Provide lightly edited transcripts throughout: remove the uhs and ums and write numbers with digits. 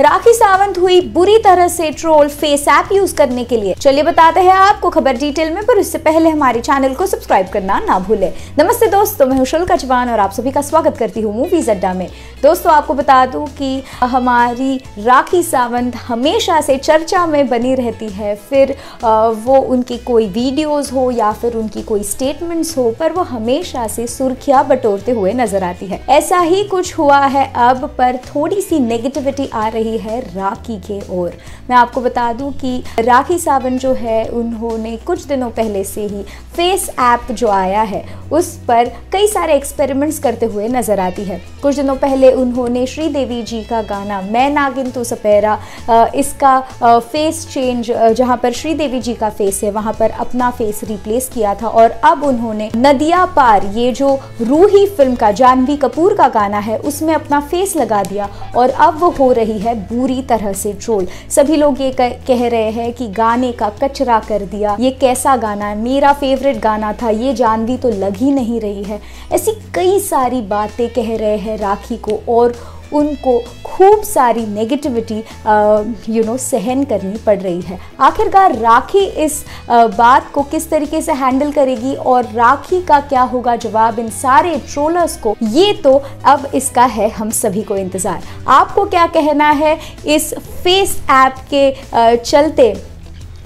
राखी सावंत हुई बुरी तरह से ट्रोल फेस ऐप यूज करने के लिए। चलिए बताते हैं आपको खबर डिटेल में, पर उससे पहले हमारे चैनल को सब्सक्राइब करना ना भूलें। नमस्ते दोस्तों, मैं हूं शुल्का जबान और आप सभी का स्वागत करती हूं मूवी ज़ड्डा में। दोस्तों आपको बता दूं कि हमारी राखी सावंत हमेशा से चर्चा में बनी रहती है, फिर वो उनकी कोई वीडियोज़ हो या फिर उनकी कोई स्टेटमेंट्स हो, पर वो हमेशा से सुर्खियाँ बटोरते हुए नजर आती है। ऐसा ही कुछ हुआ है अब, पर थोड़ी सी नेगेटिविटी आ रही है राखी के ओर। मैं आपको बता दूं कि राखी सावंत जो है उन्होंने कुछ दिनों पहले से ही फेस ऐप जो आया है उस पर कई सारे एक्सपेरिमेंट्स करते हुए नजर आती है। कुछ दिनों पहले उन्होंने श्रीदेवी जी का गाना मैं नागिन तू सपेरा, इसका फेस चेंज, जहां पर श्रीदेवी जी का फेस है वहां पर अपना फेस रिप्लेस किया था। और अब उन्होंने नदिया पार, ये जो रूही फिल्म का जान्हवी कपूर का गाना है, उसमें अपना फेस लगा दिया और अब वो हो रही है बुरी तरह से ट्रोल। सभी लोग ये कह रहे हैं कि गाने का कचरा कर दिया, ये कैसा गाना है, मेरा फेवरेट गाना था, ये जान्हवी तो लग ही नहीं रही है। ऐसी कई सारी बातें कह रहे हैं राखी को और उनको खूब सारी नेगेटिविटी सहन करनी पड़ रही है। आखिरकार राखी इस बात को किस तरीके से हैंडल करेगी और राखी का क्या होगा जवाब इन सारे ट्रोलर्स को, ये तो अब इसका है हम सभी को इंतज़ार। आपको क्या कहना है इस फेस ऐप के चलते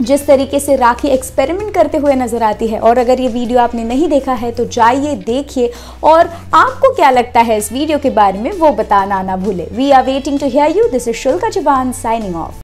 जिस तरीके से राखी एक्सपेरिमेंट करते हुए नज़र आती है? और अगर ये वीडियो आपने नहीं देखा है तो जाइए देखिए, और आपको क्या लगता है इस वीडियो के बारे में वो बताना ना भूले। We are waiting to hear you. This is शुल्का जबान साइनिंग ऑफ।